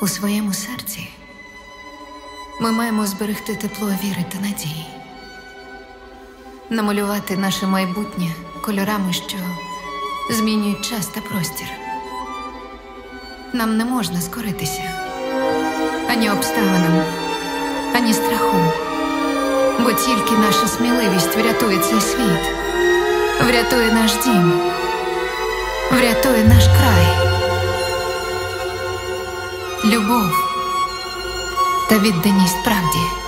У своєму серці ми маємо зберегти тепло віри та надії, намалювати наше майбутнє кольорами, що змінюють час та простір. Нам не можна скоритися ані обставинам, ані страху, бо тільки наша сміливість врятує цей світ, врятує наш дім, врятує наш край. Любов та відданість правді.